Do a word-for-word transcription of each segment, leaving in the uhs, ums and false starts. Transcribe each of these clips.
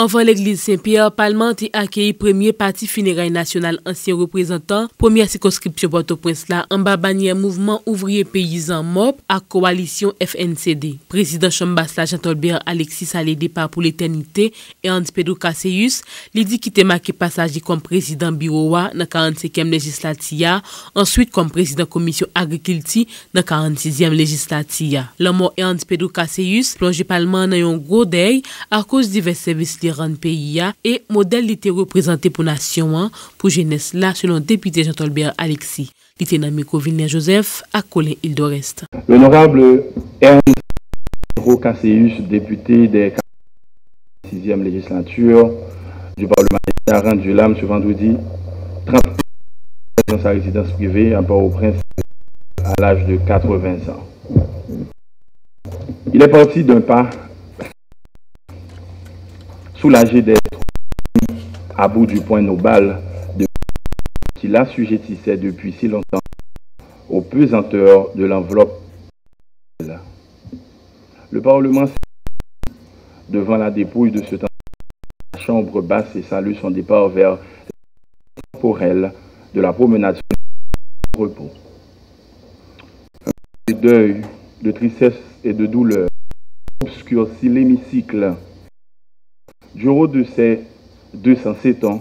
Avant l'église Saint-Pierre, Palmante a accueilli premier parti funérail national ancien représentant, première circonscription Port-au-Prince là, en bas bannière mouvement ouvrier paysan M O P à coalition F N C D. Président Chambasla Jean Tholbert Alexis a les départ pour l'éternité et Ernst Pedro Casséus, il dit qu'il était marqué passager comme président bureau dans la quarante-cinquième législature, ensuite comme président commission agriculture dans la quarante-sixième législature. La mort Ernst Pedro Casséus plonge Palmante dans un gros deuil à cause de divers services pays et modalité représentée pour nation pour jeunesse là selon député Jean Tholbert Alexis. Joseph à Colin Île-d'Orest. L'honorable Ernst Pedro Casséus, député des quarante-sixième législature du Parlement, a rendu l'âme ce vendredi trente dans sa résidence privée à Port-au-Prince à l'âge de quatre-vingts ans. Il est parti d'un pas soulagé d'être à bout du point nobal de qui l'assujettissait depuis si longtemps aux pesanteurs de l'enveloppe. Le Parlement s'est devant la dépouille de ce temps. La chambre basse et salue son départ vers temporelle de la promenade de repos. De deuil, de tristesse et de douleur obscurcit l'hémicycle. Durant de ces deux cent sept ans,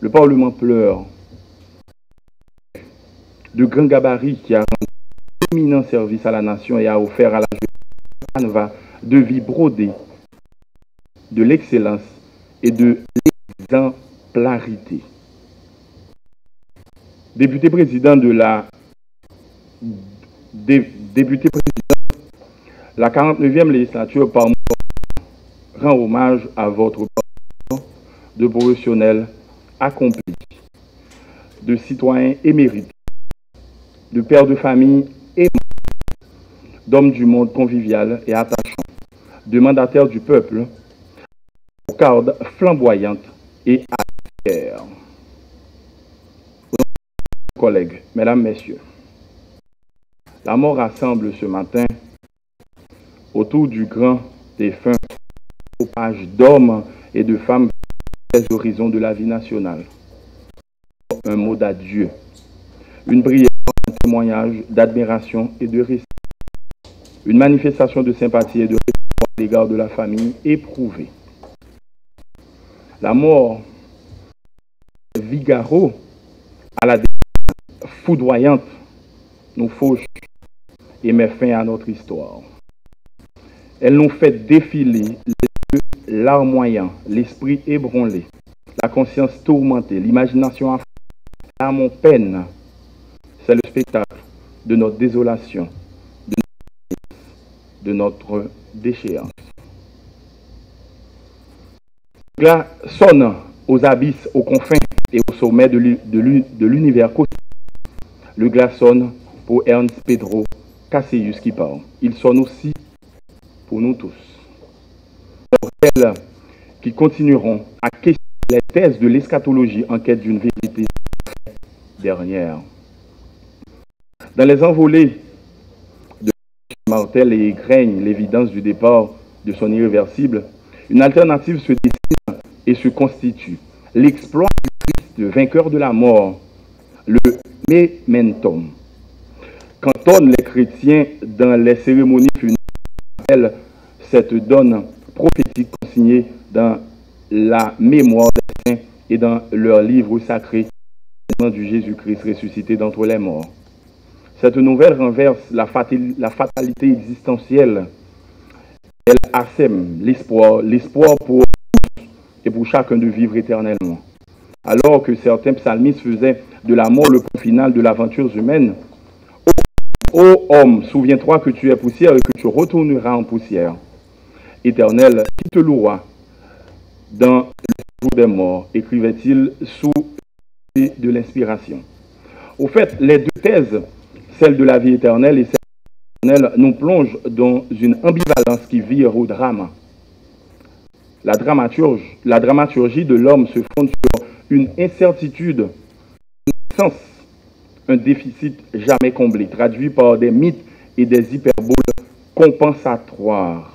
le Parlement pleure de grands gabarits qui a rendu un éminent service à la nation et a offert à la jeunesse un canevas de vie brodée, de l'excellence et de l'exemplarité. Député président de la, dé, député président, la quarante-neuvième législature par rend hommage à votre parcours de professionnels accomplis, de citoyens émérites, de pères de famille et d'hommes du monde convivial et attachants, de mandataires du peuple, aux cordes flamboyantes et à la guerre. Collègues, mesdames, messieurs, la mort rassemble ce matin autour du grand défunt pages d'hommes et de femmes des horizons de la vie nationale. Un mot d'adieu, une prière, un témoignage d'admiration et de respect, une manifestation de sympathie et de respect à l'égard de la famille éprouvée. La mort Vigaro à la défaite foudroyante nous fauche et met fin à notre histoire. Elle nous fait défiler larmoyant, l'esprit ébranlé, la conscience tourmentée, l'imagination affreuse, l'âme en peine. C'est le spectacle de notre désolation, de notre, de notre déchéance. Là sonne aux abysses, aux confins et au sommet de l'univers cosmique. Le glas sonne pour Ernst Pedro Casséus qui parle. Il sonne aussi pour nous tous. Celles qui continueront à questionner les thèses de l'eschatologie en quête d'une vérité dernière. Dans les envolées de martèle et égrègne l'évidence du départ de son irréversible, une alternative se dessine et se constitue. L'exploit du Christ, vainqueur de la mort, le mementum. Cantonnent les chrétiens dans les cérémonies funèbres, cette donne prophétique consignée dans la mémoire des saints et dans leur livre sacré du Jésus-Christ ressuscité d'entre les morts. Cette nouvelle renverse la fatalité existentielle. Elle assème l'espoir, l'espoir pour tous et pour chacun de vivre éternellement. Alors que certains psalmistes faisaient de la mort le point final de l'aventure humaine, ô, ô homme, souviens-toi que tu es poussière et que tu retourneras en poussière. Éternel, qui te louera dans le jour des morts, écrivait-il sous de l'inspiration. Au fait, les deux thèses, celle de la vie éternelle et celle de la vie éternelle, nous plongent dans une ambivalence qui vire au drame. La, dramaturge, la dramaturgie de l'homme se fonde sur une incertitude, un sens, un déficit jamais comblé, traduit par des mythes et des hyperboles compensatoires.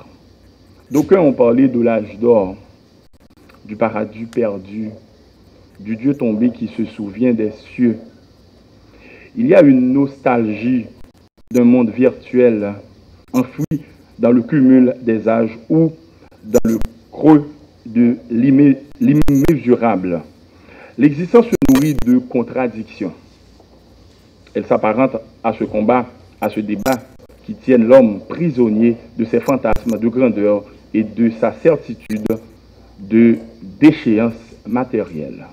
D'aucuns ont parlé de l'âge d'or, du paradis perdu, du Dieu tombé qui se souvient des cieux. Il y a une nostalgie d'un monde virtuel enfoui dans le cumul des âges ou dans le creux de l'immesurable. L'existence se nourrit de contradictions. Elle s'apparente à ce combat, à ce débat qui tiennent l'homme prisonnier de ses fantasmes de grandeur et de sa certitude de déchéance matérielle.